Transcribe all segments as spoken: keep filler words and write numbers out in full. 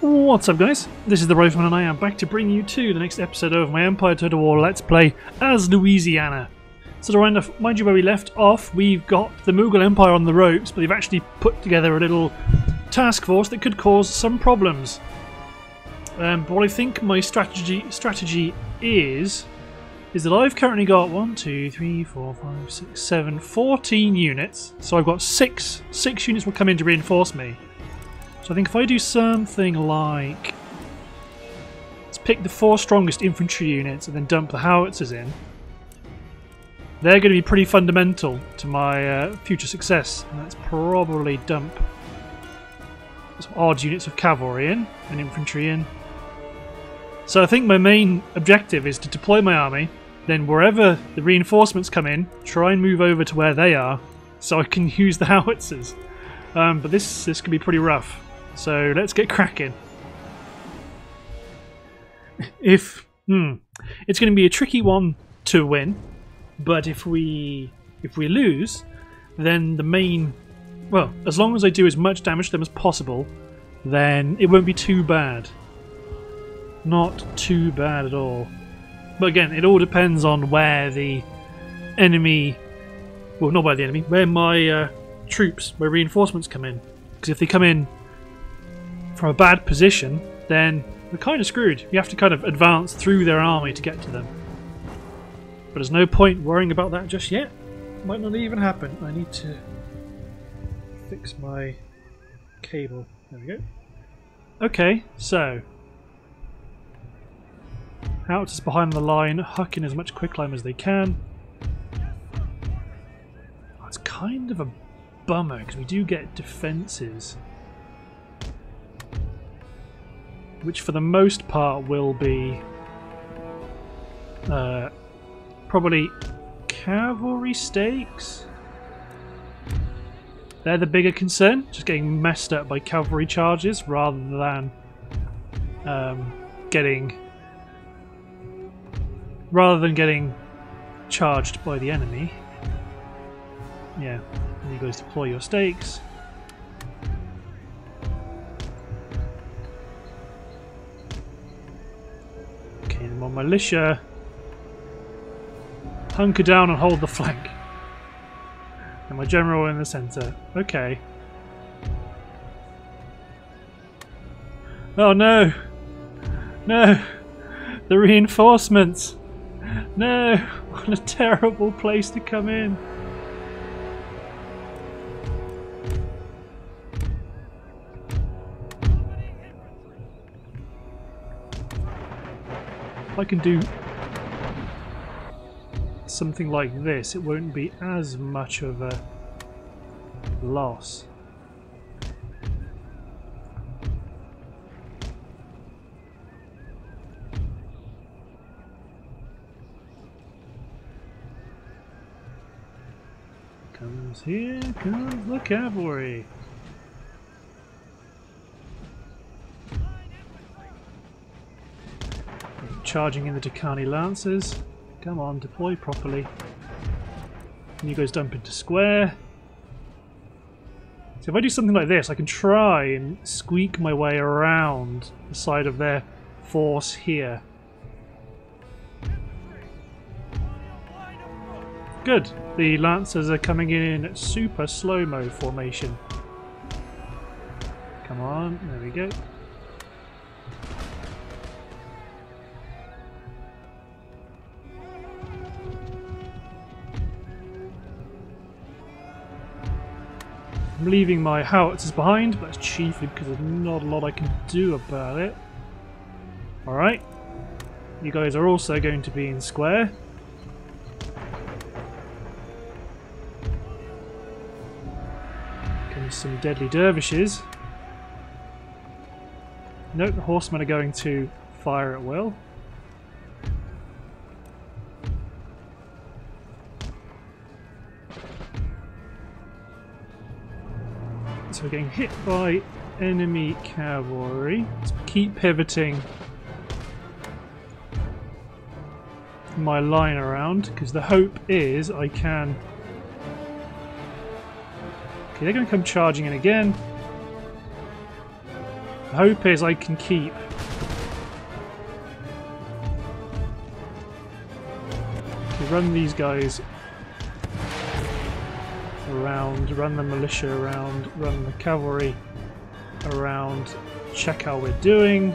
What's up guys, this is TheRifleman and I am back to bring you to the next episode of my Empire Total War Let's Play as Louisiana. So to remind you where we left off, we've got the Mughal Empire on the ropes, but they've actually put together a little task force that could cause some problems. Um, but what I think my strategy strategy is, is that I've currently got one, two, three, four, five, six, seven, fourteen units. So I've got six, six units will come in to reinforce me. So I think if I do something like, let's pick the four strongest infantry units and then dump the howitzers in, they're going to be pretty fundamental to my uh, future success. And let's probably dump some odd units of cavalry in and infantry in. So I think my main objective is to deploy my army, then wherever the reinforcements come in, try and move over to where they are so I can use the howitzers. Um, but this, this can be pretty rough. So let's get cracking. If hmm, it's going to be a tricky one to win, but if we if we lose, then the main well, as long as I do as much damage to them as possible, then it won't be too bad. Not too bad at all. But again, it all depends on where the enemy, well, not by the enemy, where my uh, troops, where reinforcements come in. Because if they come in from a bad position, then we're kind of screwed. You have to kind of advance through their army to get to them. But there's no point worrying about that just yet. Might not even happen. I need to fix my cable. There we go. Okay, so howitzers behind the line, huck in as much quick climb as they can. That's kind of a bummer because we do get defences, which for the most part will be uh, probably cavalry stakes. They're the bigger concern, just getting messed up by cavalry charges rather than um, getting rather than getting charged by the enemy. Yeah. And you guys deploy your stakes. Okay, and my militia hunker down and hold the flank. And my general in the centre. Okay. Oh no! No! The reinforcements! No! What a terrible place to come in! If I can do something like this, it won't be as much of a loss. Comes here, comes the cavalry. Charging in the Dakani Lancers. Come on, deploy properly. And you guys dump into square. So if I do something like this, I can try and squeak my way around the side of their force here. Good. The Lancers are coming in at super slow-mo formation. Come on, there we go. I'm leaving my howitzers behind, but that's chiefly because there's not a lot I can do about it. Alright. You guys are also going to be in square. Comes some deadly dervishes. Nope, the horsemen are going to fire at will. We're getting hit by enemy cavalry. Let's keep pivoting my line around because the hope is I can. Okay, they're going to come charging in again. hope is I can keep to run these guys around, run the militia around, run the cavalry around, check how we're doing.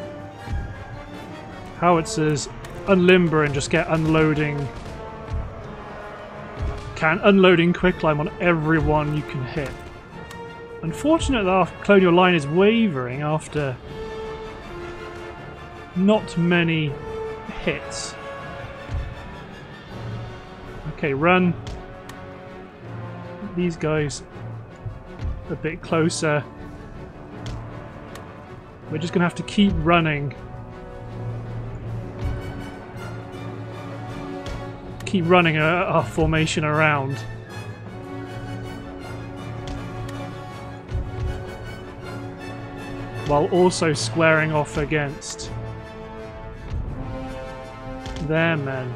Howitzers, unlimber and just get unloading. Can unloading quicklime on everyone you can hit. Unfortunate that our colonial line is wavering after not many hits. Okay, run these guys a bit closer. We're just going to have to keep running. Keep running our, our formation around. While also squaring off against their men.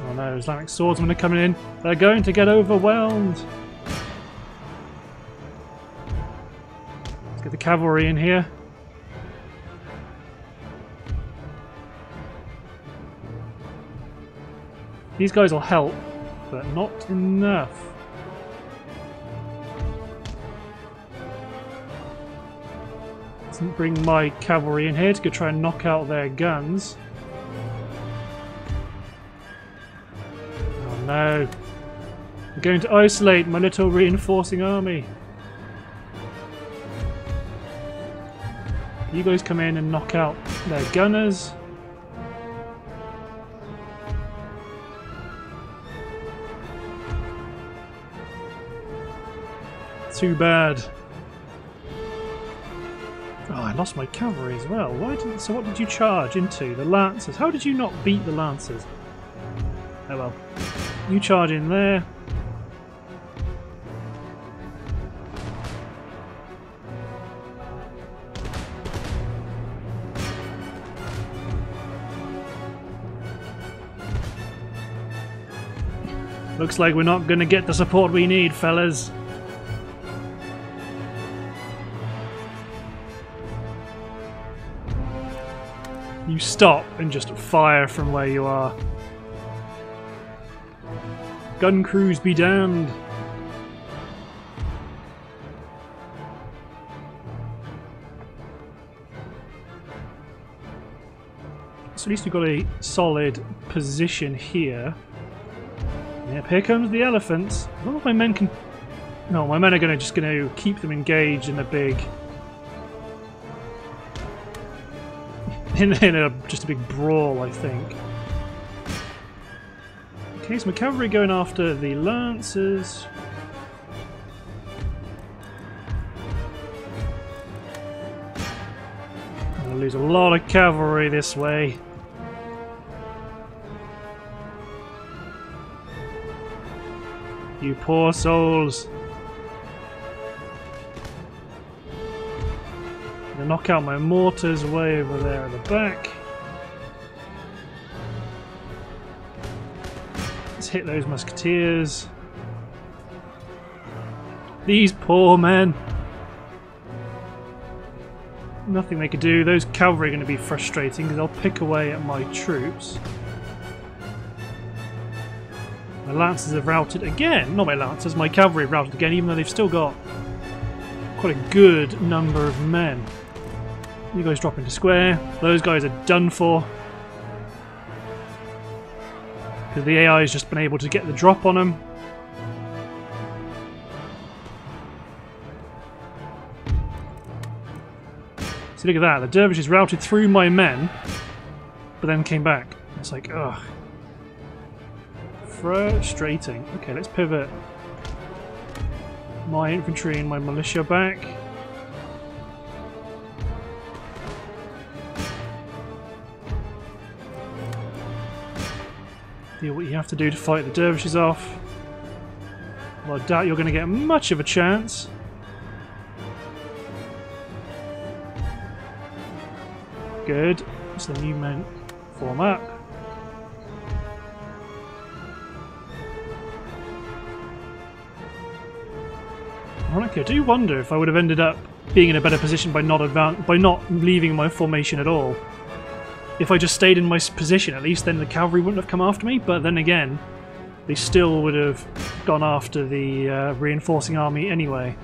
Oh no, Islamic swordsmen are coming in. They're going to get overwhelmed. Let's get the cavalry in here. These guys will help, but not enough. Bring my cavalry in here to go try and knock out their guns. Oh no. I'm going to isolate my little reinforcing army. You guys come in and knock out their gunners. Too bad. Oh, I lost my cavalry as well. Why didn't, so what did you charge into? The Lancers. How did you not beat the Lancers? Oh well. You charge in there. Looks like we're not going to get the support we need, fellas. You stop and just fire from where you are. Gun crews be damned. So at least we've got a solid position here. Yep, here comes the elephants. I don't know if my men can... No, my men are gonna just gonna keep them engaged in a big... In, in a, just a big brawl, I think. Okay, so my cavalry going after the Lancers. I'm going to lose a lot of cavalry this way. You poor souls. Knock out my mortars way over there at the back. Let's hit those musketeers. These poor men. Nothing they could do. Those cavalry are going to be frustrating because they'll pick away at my troops. My lancers have routed again. Not my lancers, my cavalry have routed again, even though they've still got quite a good number of men. You guys drop into square. Those guys are done for. Because the A I has just been able to get the drop on them. So look at that. The dervishes routed through my men, but then came back. It's like, ugh. Frustrating. Okay, let's pivot my infantry and my militia back. Do what you have to do to fight the dervishes off. Well, I doubt you're going to get much of a chance. Good. So the new men form up. Ironically, I do wonder if I would have ended up being in a better position by not advan by not leaving my formation at all. If I just stayed in my position, at least then the cavalry wouldn't have come after me, but then again, they still would have gone after the uh, reinforcing army anyway.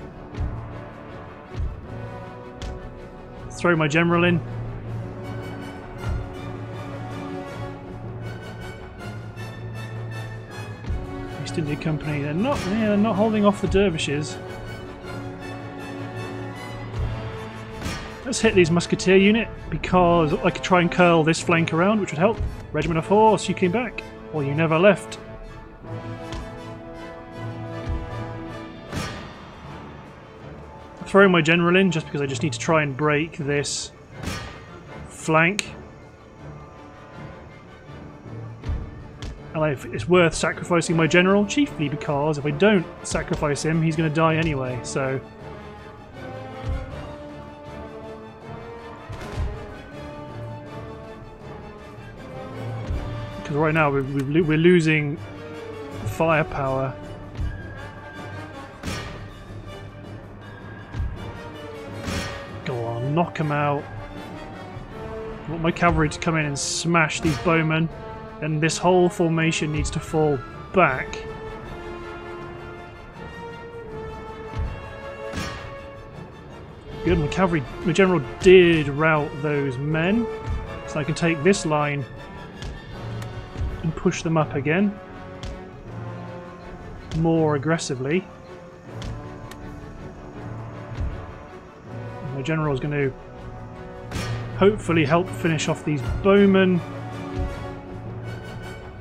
Throw my general in. East India Company, they're not, yeah, they're not holding off the dervishes. Let's hit these musketeer unit, because I could try and curl this flank around, which would help. Regiment of horse, you came back, or you never left. Throw my general in, just because I just need to try and break this flank. And it's worth sacrificing my general, chiefly because if I don't sacrifice him, he's going to die anyway, so... Because right now we're, we're losing firepower. Go on, knock them out. I want my cavalry to come in and smash these bowmen. And this whole formation needs to fall back. Good, my cavalry, my general did rout those men. So I can take this line and push them up again more aggressively. My general is going to hopefully help finish off these bowmen.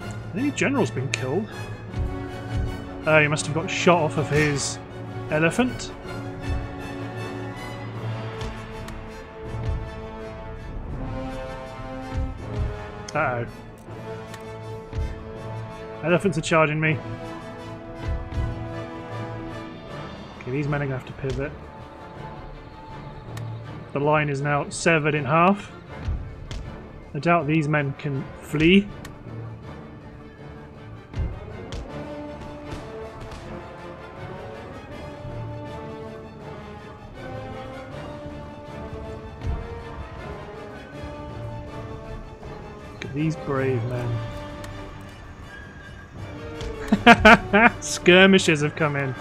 I think the general's been killed. Oh, uh, he must have got shot off of his elephant. Uh oh. Elephants are charging me. Okay, these men are going to have to pivot. The line is now severed in half. I doubt these men can flee. Look at these brave men. Skirmishes have come in.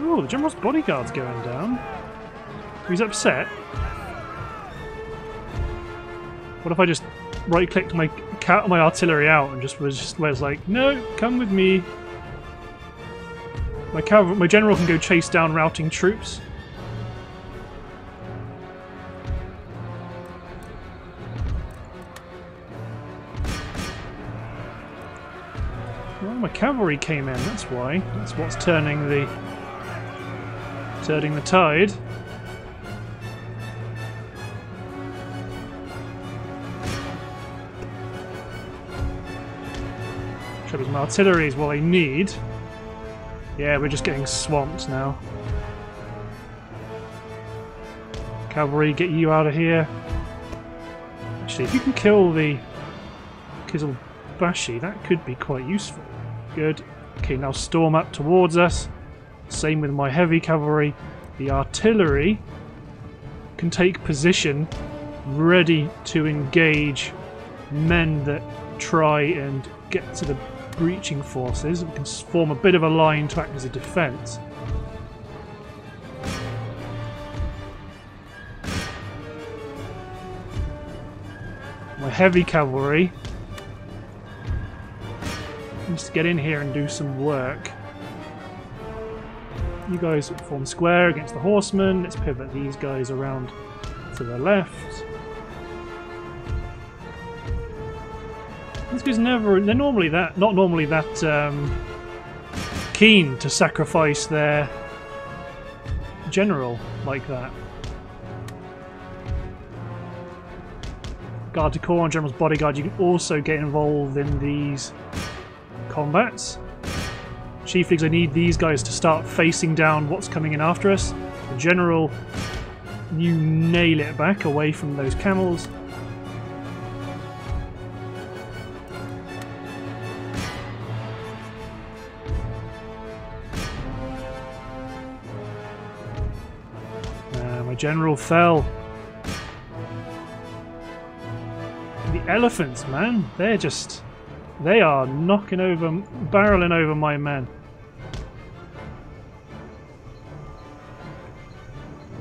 Oh, the general's bodyguard's going down. He's upset. What if I just right-clicked my cat, my artillery out, and just was just was like, no, come with me. My cav my general can go chase down routing troops. Cavalry came in, that's why. That's what's turning the turning the tide. Trouble is my artillery is what I need. Yeah, we're just getting swamped now. Cavalry, get you out of here. Actually, if you can kill the Kizilbashi, that could be quite useful. Good. Okay, now storm up towards us. Same with my heavy cavalry. The artillery can take position, ready to engage men that try and get to the breaching forces. We can form a bit of a line to act as a defence. My heavy cavalry to get in here and do some work. You guys form square against the horsemen. Let's pivot these guys around to the left. These guys never, they're normally that, not normally that um, keen to sacrifice their general like that. Guard to corps on general's bodyguard. You can also get involved in these combats. Chiefly because I need these guys to start facing down what's coming in after us. The general, you nail it back away from those camels. general fell. The elephants, man, they're just... They are knocking over, barreling over my men.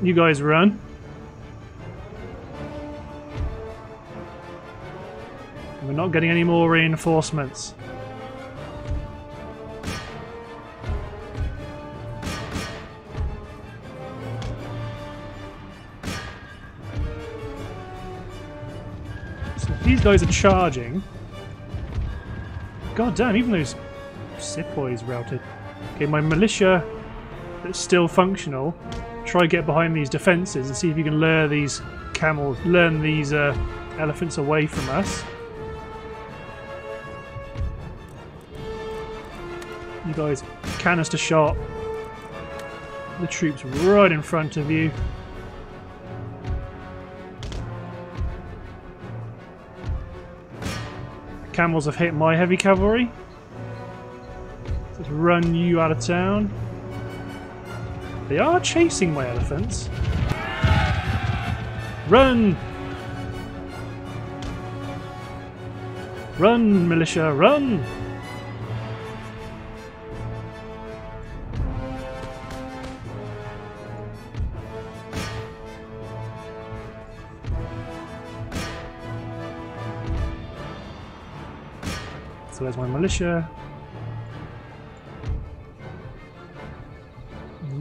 You guys run. We're not getting any more reinforcements. So these guys are charging. God damn, even those sepoys routed. Okay, my militia that's still functional. Try to get behind these defences and see if you can lure these camels, learn these uh, elephants away from us. You guys, canister shot. The troops right in front of you. Camels have hit my heavy cavalry. Let's run you out of town. They are chasing my elephants. Run! Run, militia, run! So there's my militia.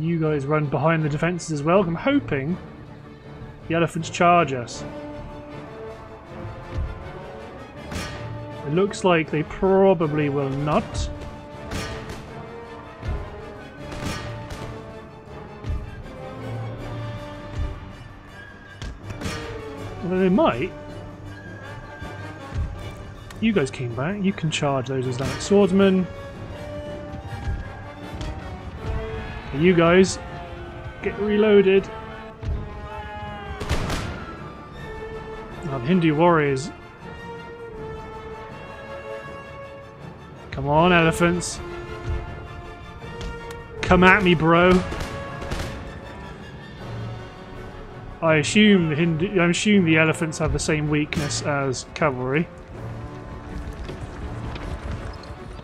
You guys run behind the defences as well. I'm hoping the elephants charge us. It looks like they probably will not. Well, they might. You guys came back. You can charge those Islamic swordsmen. You guys get reloaded. Oh, the Hindu warriors. Come on, elephants. Come at me, bro. I assume the Hindu I assume the elephants have the same weakness as cavalry.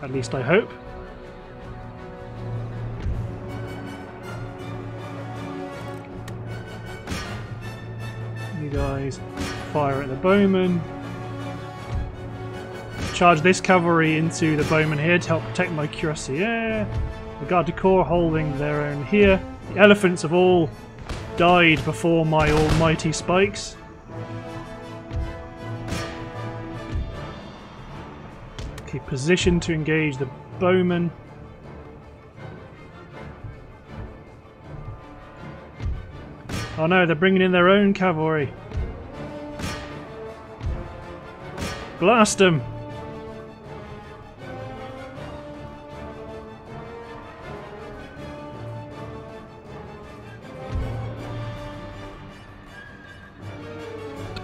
At least I hope. Guys, fire at the bowmen. Charge this cavalry into the bowmen here to help protect my cuirassier. The garde du corps holding their own here. The elephants have all died before my almighty spikes. Okay, position to engage the bowmen. Oh no, they're bringing in their own cavalry. Blast them!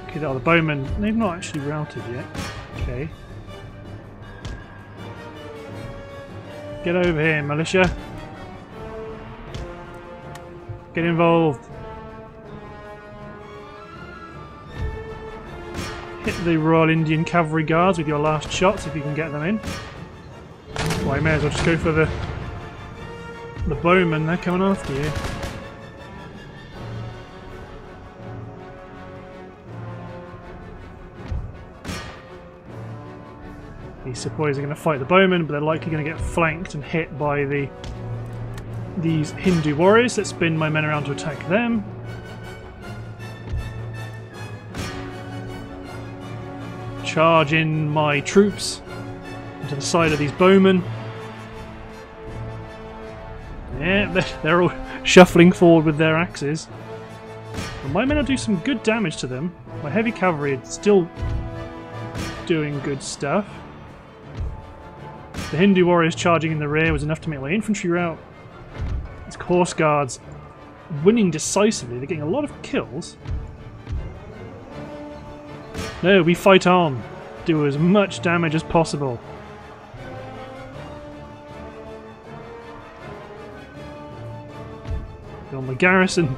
Okay, oh, the bowmen, they've not actually routed yet. Okay. Get over here, militia. Get involved. Hit the Royal Indian Cavalry Guards with your last shots if you can get them in. Well, I may as well just go for the the bowmen. They're coming after you. These sepoys are going to fight the bowmen, but they're likely going to get flanked and hit by the these Hindu warriors. Let's spin my men around to attack them. Charge in my troops into the side of these bowmen. Yeah, they're all shuffling forward with their axes. But my men will do some good damage to them. My heavy cavalry is still doing good stuff. The Hindu warriors charging in the rear was enough to make my infantry rout. These horse guards winning decisively. They're getting a lot of kills. No, we fight on. Do as much damage as possible. Got my garrison.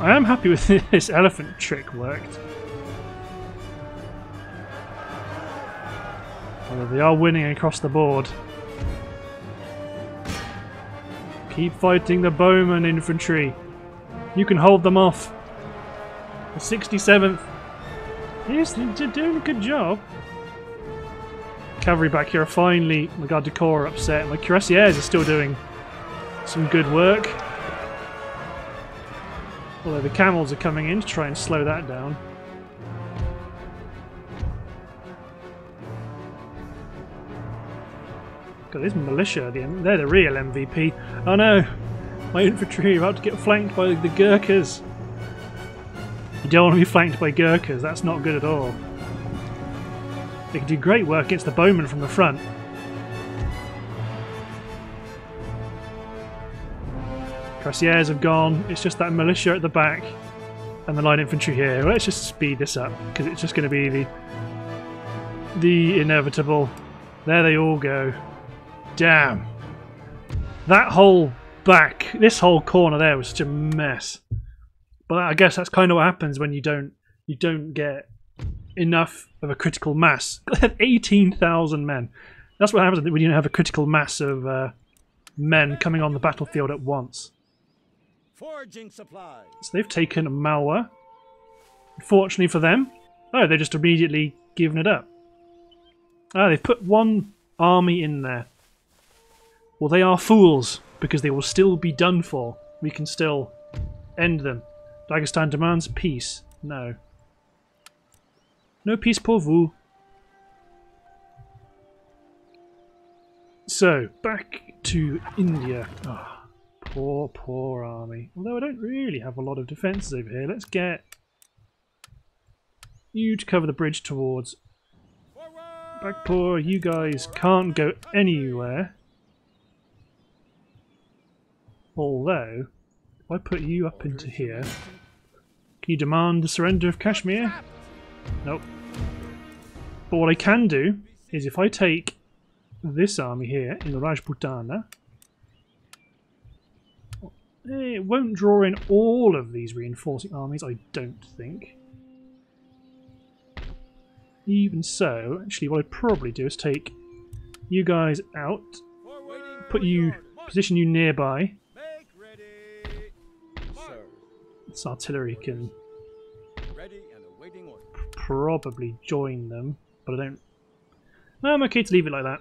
I am happy with this elephant trick worked. Although they are winning across the board. Keep fighting the bowman infantry. You can hold them off. The sixty-seventh. Yes, they're doing a good job. Cavalry back here are finally, my god, Decor upset. My cuirassiers are still doing some good work. Although the camels are coming in to try and slow that down. God, this militia, they're the real M V P. Oh no! My infantry are about to get flanked by the Gurkhas. You don't want to be flanked by Gurkhas, that's not good at all. They can do great work against the bowmen from the front. Cuirassiers have gone, it's just that militia at the back and the line infantry here. Let's just speed this up because it's just going to be the the inevitable. There they all go. Damn. That whole back, this whole corner there was such a mess. But I guess that's kind of what happens when you don't you don't get enough of a critical mass. I had eighteen thousand men. That's what happens when you don't have a critical mass of uh, men coming on the battlefield at once. Foraging supplies. So they've taken Malwa. Fortunately for them, oh, they're just immediately giving it up. Oh, they've put one army in there. Well, they are fools because they will still be done for. We can still end them. Dagestan demands peace. No. No peace pour vous. So, back to India. Oh, poor, poor army. Although I don't really have a lot of defences over here. Let's get you to cover the bridge towards Bagpur. You guys can't go anywhere. Although, if I put you up into here, can you demand the surrender of Kashmir? Nope. But what I can do is if I take this army here in Rajputana, it won't draw in all of these reinforcing armies, I don't think. Even so, actually what I'd probably do is take you guys out, put you, position you nearby. This artillery can probably join them, but I don't. No, I'm okay to leave it like that.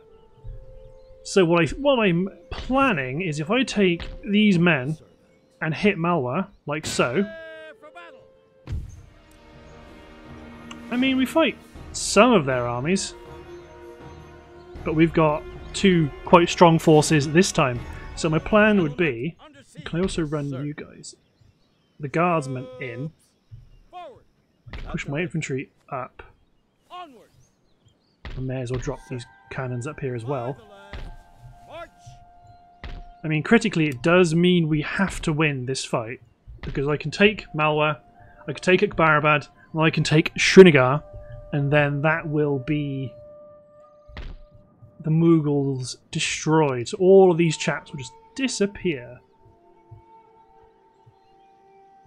So what I what I'm planning is if I take these men and hit Malwa like so. I mean, we fight some of their armies, but we've got two quite strong forces this time. So my plan would be, can I also run you guys, the guardsmen in? Push my infantry up. I may as well drop these cannons up here as well. I mean, critically, it does mean we have to win this fight because I can take Malwa, I can take Akbarabad, and I can take Srinagar, and then that will be the Mughals destroyed. So all of these chaps will just disappear.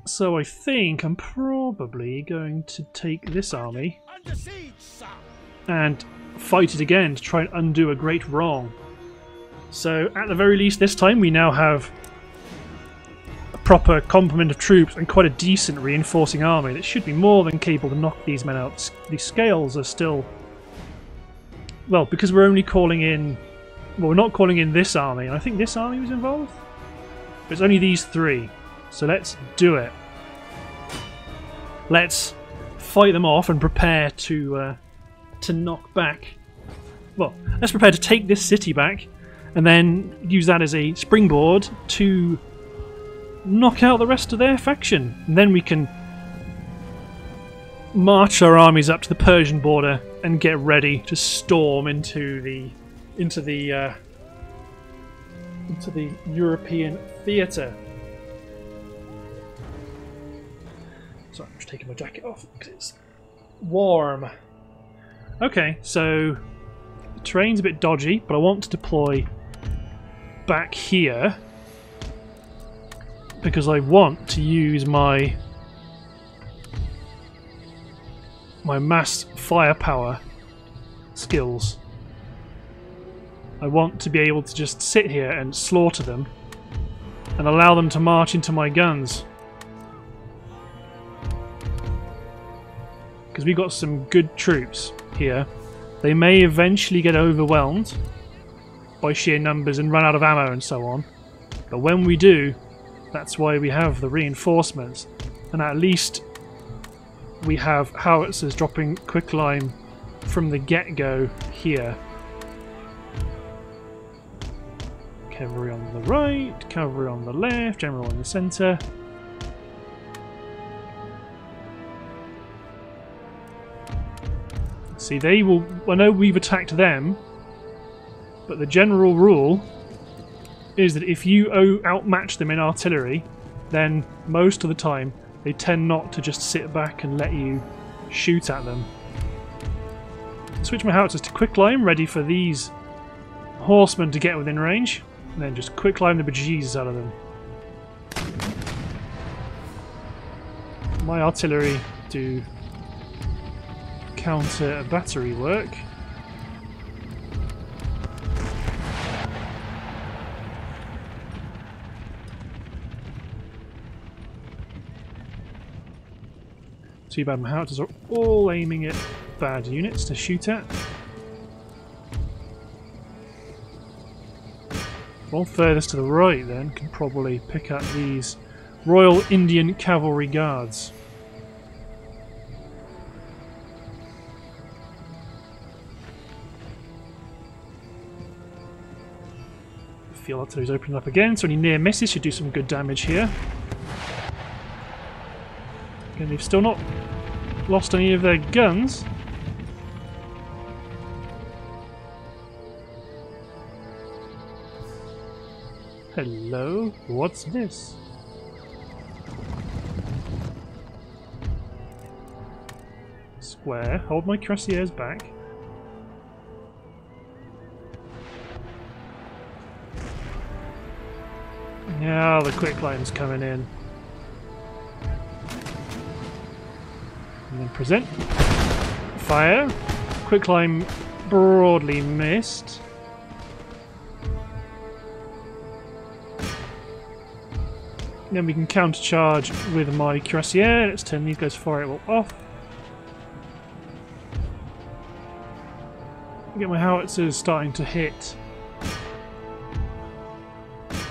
So I think I'm probably going to take this army and fight it again to try and undo a great wrong. So at the very least this time we now have a proper complement of troops and quite a decent reinforcing army that should be more than capable to knock these men out. The scales are still... well, because we're only calling in... well, we're not calling in this army, and I think this army was involved? But it's only these three. So let's do it. Let's fight them off and prepare to uh, to knock back. Well, let's prepare to take this city back and then use that as a springboard to knock out the rest of their faction. And then we can march our armies up to the Persian border and get ready to storm into the into the uh, into the European theatre. Sorry, I'm just taking my jacket off because it's warm. Okay, so the terrain's a bit dodgy, but I want to deploy back here. because I want to use my my mass firepower skills. I want to be able to just sit here and slaughter them and allow them to march into my guns. Because we got some good troops here. They may eventually get overwhelmed by sheer numbers and run out of ammo and so on. But when we do, that's why we have the reinforcements. And at least we have howitzers dropping quicklime from the get-go here. Cavalry on the right, cavalry on the left, general in the centre. See, they will... I know we've attacked them, but the general rule is that if you outmatch them in artillery, then most of the time they tend not to just sit back and let you shoot at them. Switch my howitzers to quicklime, ready for these horsemen to get within range, and then just quicklime the bejesus out of them. My artillery do counter battery work. Too bad my howitzers are all aiming at bad units to shoot at. One furthest to the right then can probably pick up these Royal Indian Cavalry Guards. The field artillery is opening up again, so any near misses should do some good damage here. Again, they've still not lost any of their guns. Hello? What's this? Square. Hold my cuirassiers back. Now the quicklime's coming in. And then present. Fire. Quicklime broadly missed. Then we can countercharge with my cuirassier. Let's turn these guys fire well off. Get my howitzers starting to hit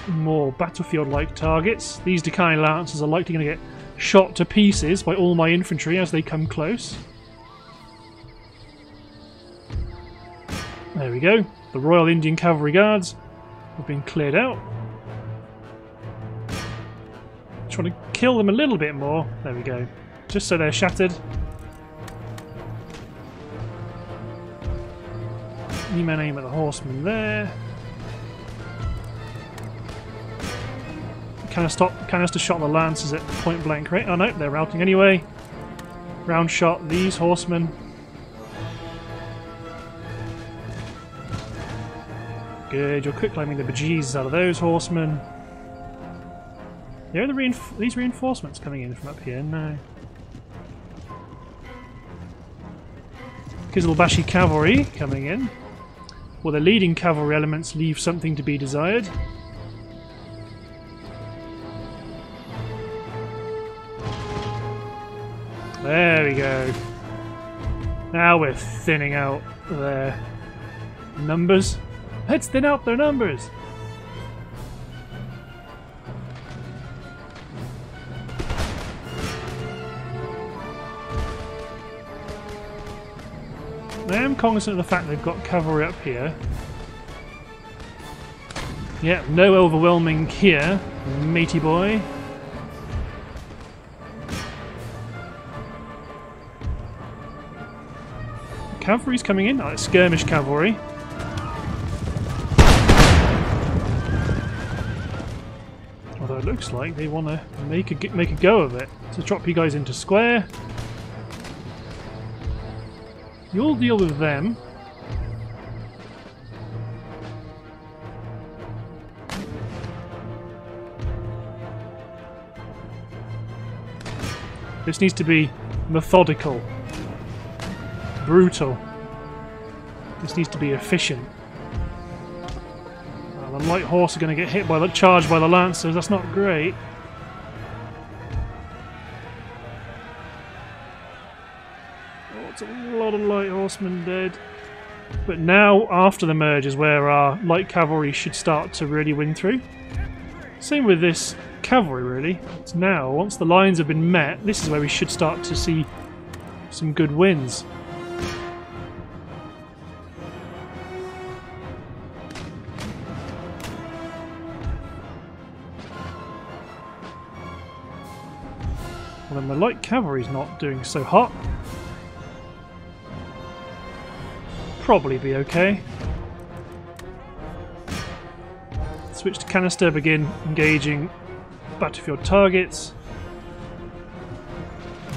more battlefield-like targets. These Deccan Lancers are likely going to get shot to pieces by all my infantry as they come close. There we go. The Royal Indian Cavalry Guards have been cleared out. Trying to kill them a little bit more. There we go. Just so they're shattered. You men aim at the horsemen there. Can I stop? Canister shot the lancers at point blank rate. Oh no, they're routing anyway. Round shot these horsemen. Good. You're quick climbing the bejesus out of those horsemen. There are the reinf these reinforcements coming in from up here? No. Kizilbashi cavalry coming in. Well, the leading cavalry elements leave something to be desired. There we go. Now we're thinning out their numbers. Let's thin out their numbers! I am cognizant of the fact they've got cavalry up here. Yeah, no overwhelming here, matey boy. Cavalry's coming in. Oh, it's skirmish cavalry. Although it looks like they want to make a make a go of it. So drop you guys into square. You'll deal with them. This needs to be methodical, brutal. This needs to be efficient. Well, the light horse are going to get hit by the charged by the lancers. That's not great. Oh, it's a lot of light horsemen dead. But now, after the merge, is where our light cavalry should start to really win through. Same with this cavalry, really. It's now, once the lines have been met, this is where we should start to see some good wins. Well, then the light cavalry's not doing so hot. Probably be okay. Switch to canister, begin engaging battlefield targets.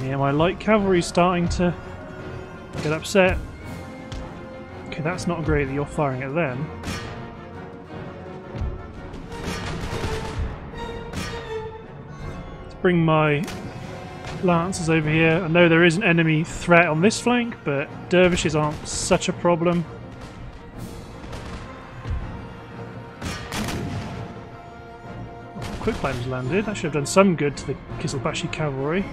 Yeah, my light cavalry's starting to get upset. Okay, that's not great that you're firing at them. Let's bring my lancers over here. I know there is an enemy threat on this flank, but dervishes aren't such a problem. Oh, quick flames landed. That should have done some good to the Kizilbashi cavalry.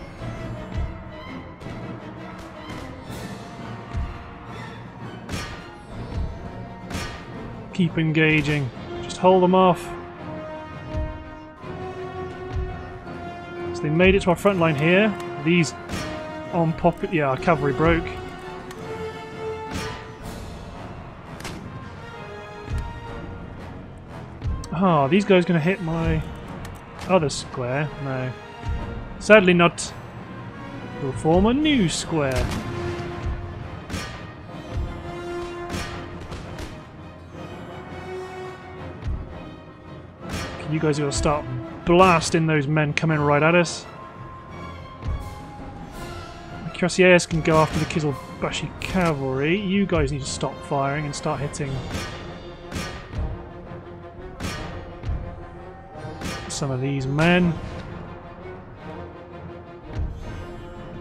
Keep engaging. Just hold them off. They made it to our front line here. These on pocket. Yeah, our cavalry broke. Ah, oh, these guys going to hit my other square? No, sadly not. We'll form a new square. You guys are going to start blasting those men coming right at us. The cuirassiers can go after the Kizilbashi cavalry. You guys need to stop firing and start hitting some of these men.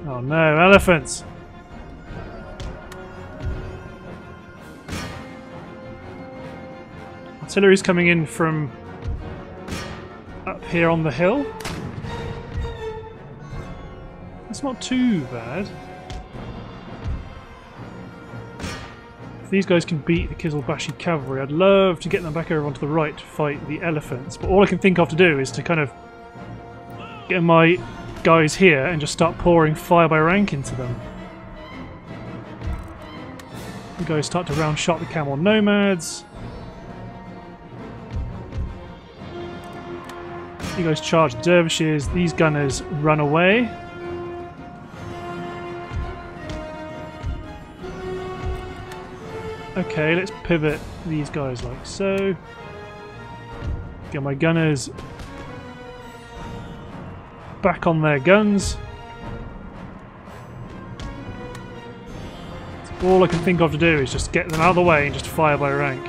Oh no, elephants! Artillery's coming in from up here on the hill. That's not too bad. If these guys can beat the Kizilbashi cavalry, I'd love to get them back over onto the right to fight the elephants, but all I can think of to do is to kind of get my guys here and just start pouring fire by rank into them. You guys start to round shot the camel nomads. You guys charge the dervishes, these gunners run away. Okay, let's pivot these guys like so. Get my gunners back on their guns. All I can think of to do is just get them out of the way and just fire by rank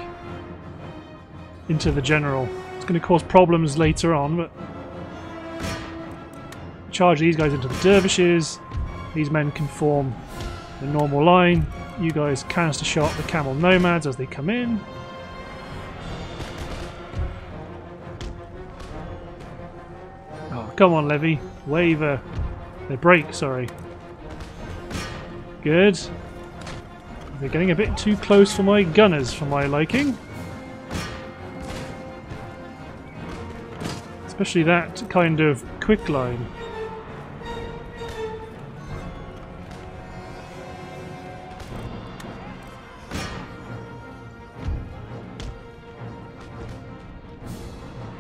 into the general. Going to cause problems later on, but charge these guys into the dervishes. These men can form the normal line. You guys canister shot the camel nomads as they come in. Oh, come on, Levy. Waver. They break, sorry. Good. They're getting a bit too close for my gunners, for my liking. Especially that kind of quick line.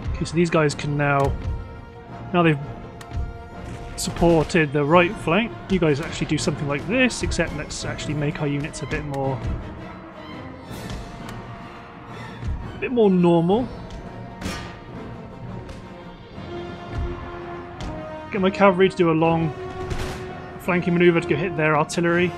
Okay, so these guys can now... Now they've supported the right flank. You guys actually do something like this, except let's actually make our units a bit more... A bit more normal. Get my cavalry to do a long flanking maneuver to go hit their artillery.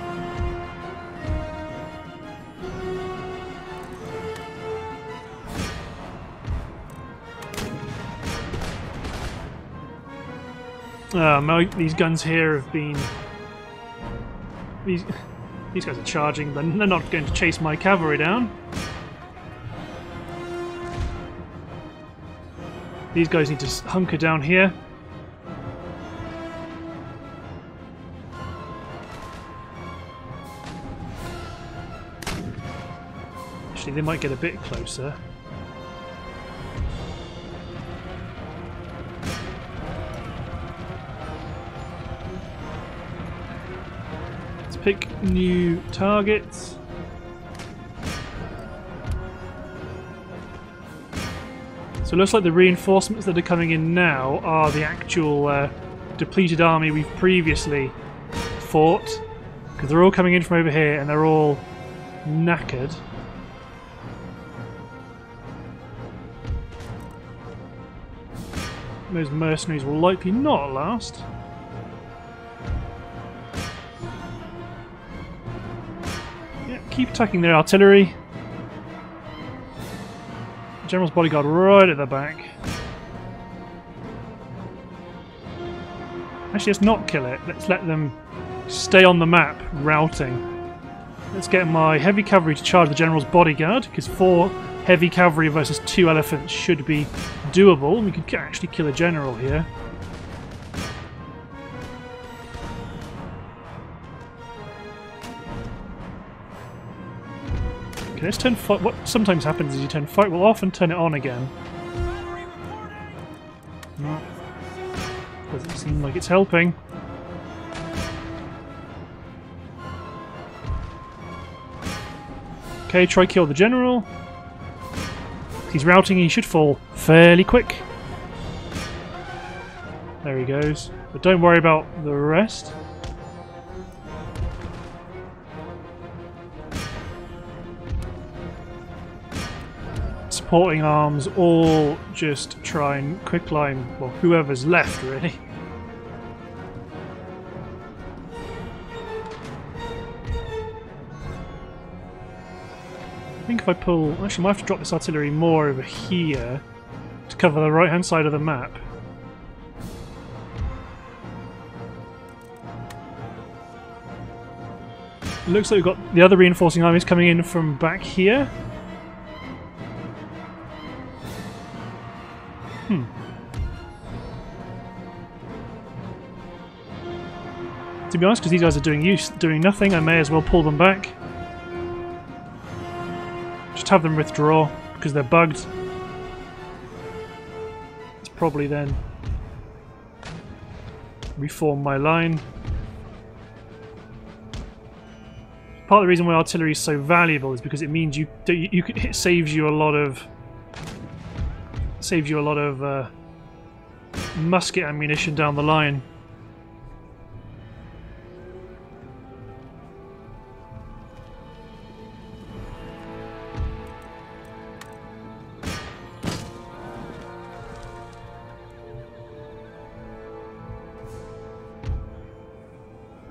Um, these guns here have been... These, these guys are charging, but they're not going to chase my cavalry down. These guys need to hunker down here. Actually, they might get a bit closer. Let's pick new targets. So it looks like the reinforcements that are coming in now are the actual uh, depleted army we've previously fought, because they're all coming in from over here and they're all knackered. Those mercenaries will likely not last. Yeah, keep attacking their artillery. General's bodyguard right at the back. Actually, let's not kill it. Let's let them stay on the map, routing. Let's get my heavy cavalry to charge the general's bodyguard, because four heavy cavalry versus two elephants should be doable. We could actually kill a general here. Let's turn fight. What sometimes happens is you turn fight wheel off and turn it on again. No. Doesn't seem like it's helping. Okay, try kill the general. He's routing, he should fall fairly quick. There he goes. But don't worry about the rest. Supporting arms all just try and quicklime, well, whoever's left really. I think if I pull, actually I might have to drop this artillery more over here to cover the right hand side of the map. It looks like we've got the other reinforcing armies coming in from back here. Hmm. To be honest, because these guys are doing use, doing nothing, I may as well pull them back. Just have them withdraw, because they're bugged. It's probably then... reform my line. Part of the reason why artillery is so valuable is because it means you, you, you it saves you a lot of... saves you a lot of uh, musket ammunition down the line.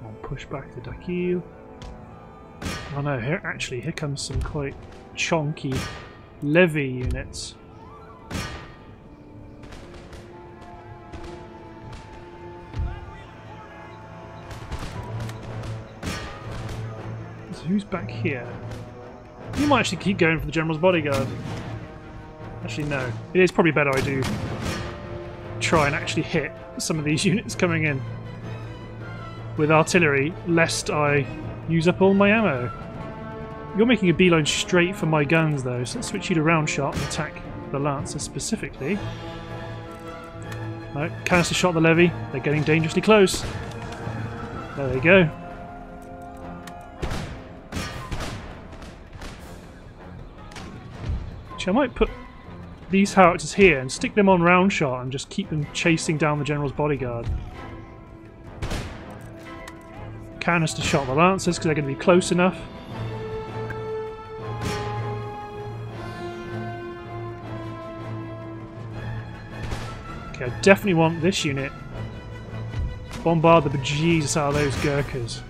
I'll push back the Dakil. Oh no, here, actually here comes some quite chonky levy units. Who's back here? You might actually keep going for the general's bodyguard. Actually, no. It is probably better I do try and actually hit some of these units coming in with artillery, lest I use up all my ammo. You're making a beeline straight for my guns, though, so let's switch you to round shot and attack the lancer specifically. No, canister shot the levy. They're getting dangerously close. There they go. I might put these howitzers here and stick them on round shot and just keep them chasing down the general's bodyguard. Canister shot the lancers because they're going to be close enough. Okay, I definitely want this unit. Bombard the bejesus out of those Gurkhas.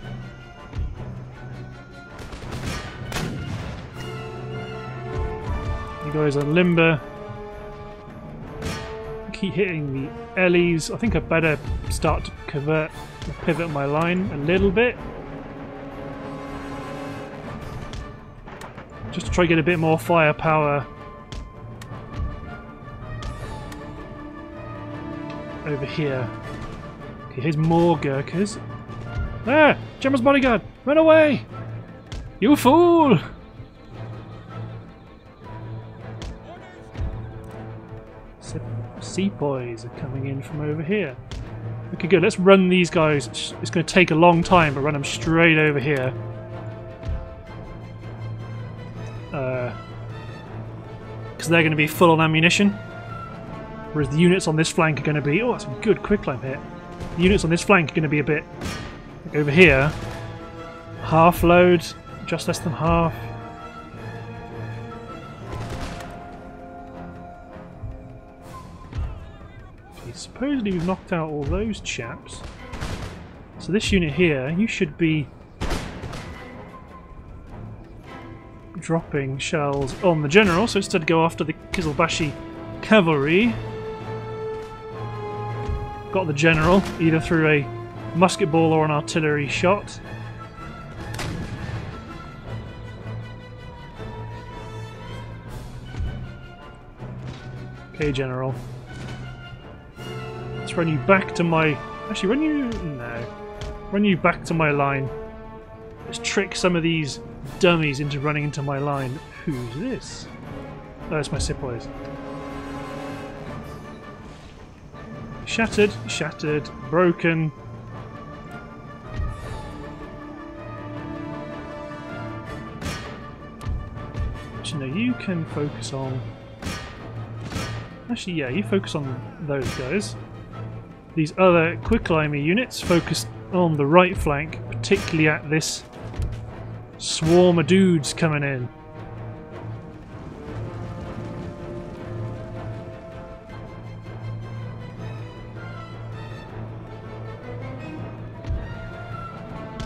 Guys on limber. keep hitting the ellies. I think I better start to convert, pivot my line a little bit. Just to try to get a bit more firepower over here. Okay, here's more Gurkhas. Ah! General's bodyguard! Run away! You fool! Sepoys are coming in from over here. Okay, good. Let's run these guys. It's going to take a long time, but run them straight over here. Uh, because they're going to be full on ammunition. Whereas the units on this flank are going to be... Oh, that's a good quick climb hit. The units on this flank are going to be a bit... Like over here. Half load. Just less than half. Supposedly we've knocked out all those chaps. So this unit here, you should be dropping shells on the general, so instead go after the Kizilbashi cavalry. Got the general, either through a musket ball or an artillery shot. Okay, general. Run you back to my... Actually, run you... No. Run you back to my line. Let's trick some of these dummies into running into my line. Who's this? Oh, it's my sepoys. Shattered. Shattered. Broken. Actually, no, you can focus on... Actually, yeah, you focus on those guys. These other quicklimy units focused on the right flank, particularly at this swarm of dudes coming in.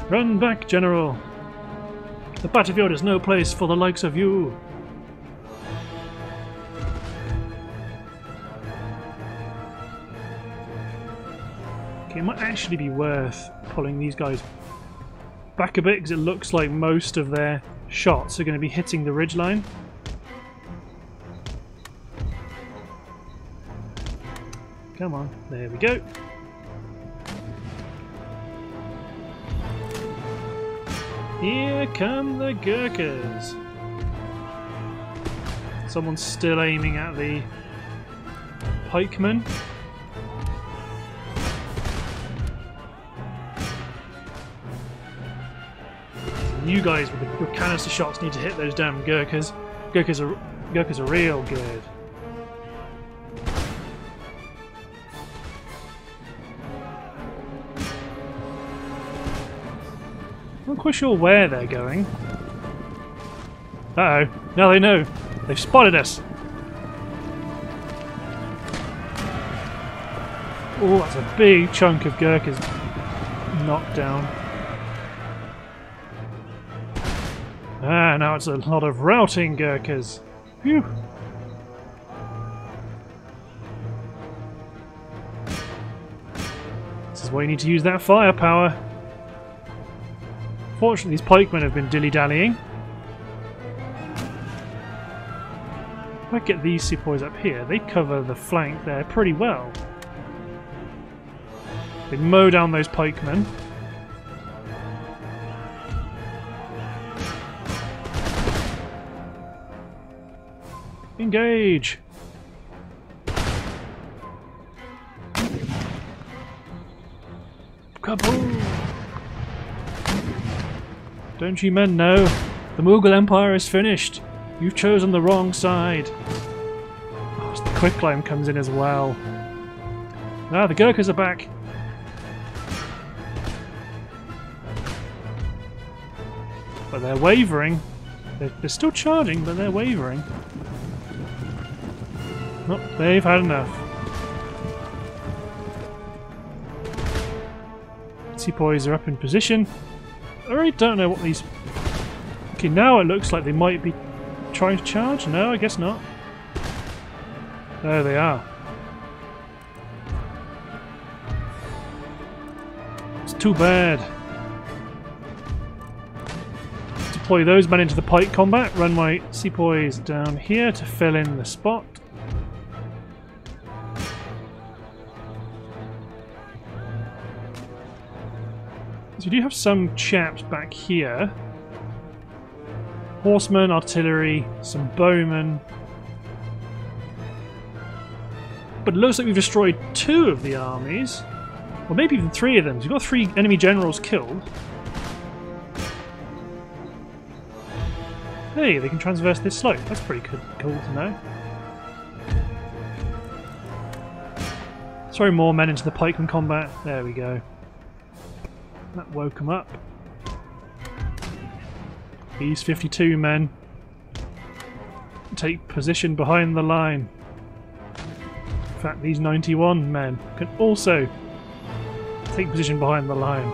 Run back, General! The battlefield is no place for the likes of you! It might actually be worth pulling these guys back a bit because it looks like most of their shots are going to be hitting the ridgeline. Come on, there we go. Here come the Gurkhas. Someone's still aiming at the pikemen. You guys with the with canister shots need to hit those damn Gurkhas. Gurkhas are Gurkhas are real good. Not quite sure where they're going. Uh oh! Now they know. They've spotted us. Oh, that's a big chunk of Gurkhas knocked down. Ah, now it's a lot of routing Gurkhas. Phew. This is why you need to use that firepower. Fortunately, these pikemen have been dilly-dallying. If I get these sepoys up here, they cover the flank there pretty well. They mow down those pikemen. Engage! Kaboom! Don't you men know? The Mughal Empire is finished! You've chosen the wrong side! Oh, so the quicklime comes in as well. Ah, the Gurkhas are back! But they're wavering. They're, they're still charging, but they're wavering. Nope, they've had enough. Sepoys are up in position. I really don't know what these... Okay, now it looks like they might be trying to charge. No, I guess not. There they are. too bad. Deploy those men into the pike combat. Run my sepoys down here to fill in the spot. So you do have some chaps back here. Horsemen, artillery, some bowmen. But it looks like we've destroyed two of the armies. Or maybe even three of them. We've got three enemy generals killed. Hey, they can transverse this slope. That's pretty cool to know. Throw more men into the pikeman combat. There we go. That woke them up. These fifty-two men take position behind the line. In fact, these ninety-one men can also take position behind the line.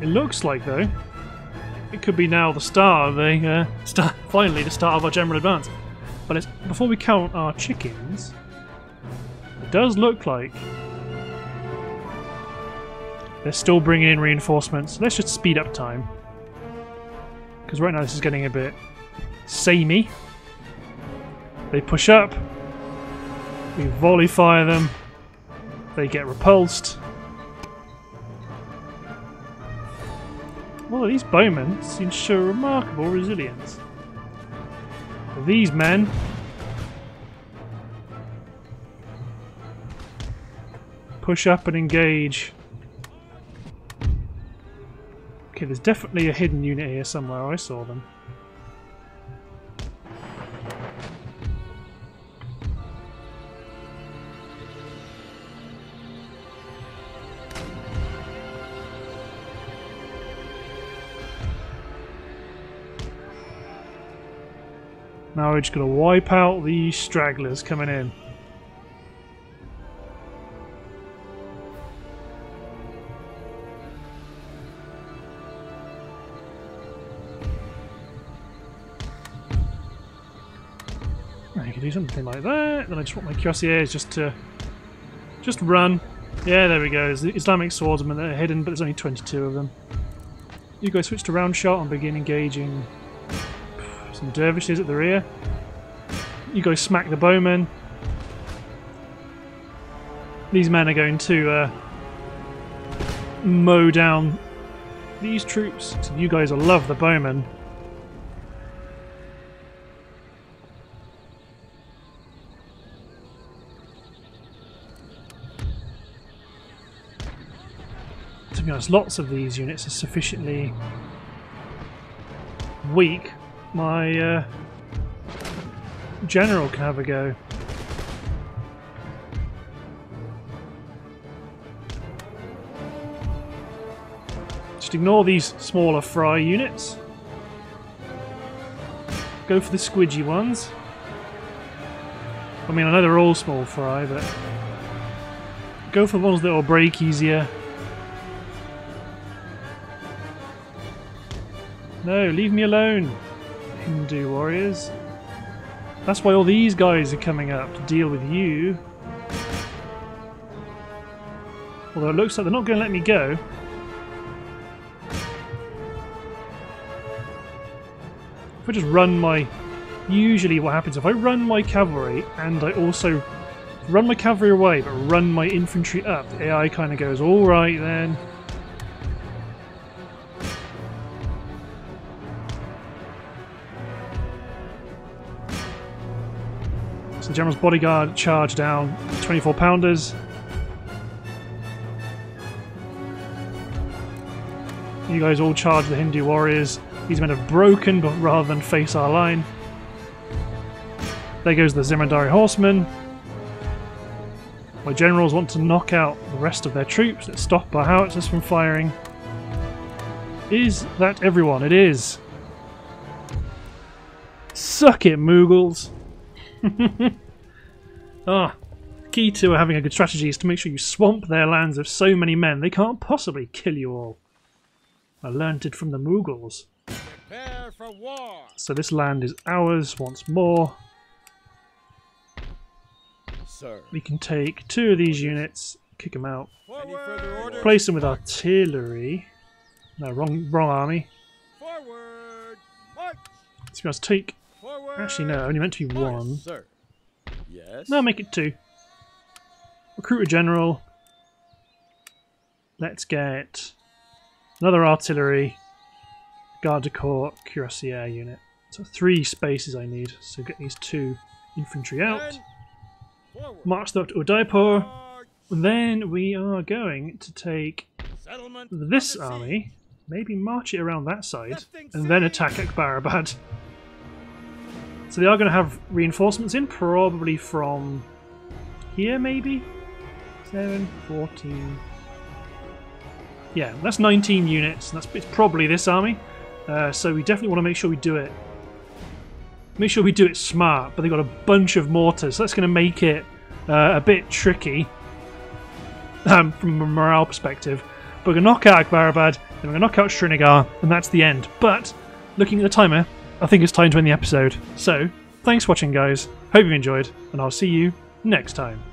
It looks like, though, it could be now the start of the uh, start, finally the start of our general advance. But it's, before we count our chickens, it does look like they're still bringing in reinforcements. Let's just speed up time, because right now this is getting a bit samey. They push up. We volley fire them. They get repulsed. Well, these bowmen seem to show remarkable resilience. These men push up and engage. Okay, there's definitely a hidden unit here somewhere. I saw them. Now we're just going to wipe out the stragglers coming in. I can do something like that. Then I just want my cuirassiers just to just run. Yeah, there we go. There's the Islamic swordsmen that are hidden, but there's only twenty-two of them. You guys switch to round shot and begin engaging. Some dervishes at the rear. You go smack the bowmen. These men are going to uh, mow down these troops. So you guys will love the bowmen. To be honest, lots of these units are sufficiently weak. My uh, general can have a go. Just ignore these smaller fry units. Go for the squidgy ones. I mean, I know they're all small fry, but go for the ones that will break easier. No, leave me alone. Hindu warriors. That's why all these guys are coming up to deal with you. Although it looks like they're not going to let me go. If I just run my... Usually what happens if I run my cavalry and I also run my cavalry away but run my infantry up, the A I kind of goes, alright then. The general's bodyguard charge down, twenty-four pounders. You guys all charge the Hindu warriors. These men have broken, but rather than face our line. There goes the Zimandari horsemen. My generals want to knock out the rest of their troops. Let's stop our howitzers from firing. Is that everyone? It is. Suck it, Mughals. Ah, the key to having a good strategy is to make sure you swamp their lands of so many men they can't possibly kill you all. I learnt it from the Mughals. Prepare for war. So this land is ours once more. sir. We can take two of these units, kick them out, Forward. Place them with artillery. No, wrong, wrong army. Forward. March. So we must take. Forward. Actually, no, only meant to be one. March, sir. Yes. No, make it two. Recruit a general. Let's get another artillery, garde de corps, cuirassier unit. So three spaces I need. So get these two infantry out. March them up to Udaipur. And then we are going to take this army, maybe march it around that side, and then attack Akbarabad. So they are going to have reinforcements in, probably from here maybe? seven, fourteen... Yeah, that's nineteen units, and that's, it's probably this army. Uh, so we definitely want to make sure we do it. Make sure we do it smart, but they've got a bunch of mortars, so that's going to make it uh, a bit tricky um, from a morale perspective. But we're going to knock out Akbarabad, then we're going to knock out Srinagar, and that's the end. But, looking at the timer, I think it's time to end the episode. So, thanks for watching, guys. Hope you enjoyed, and I'll see you next time.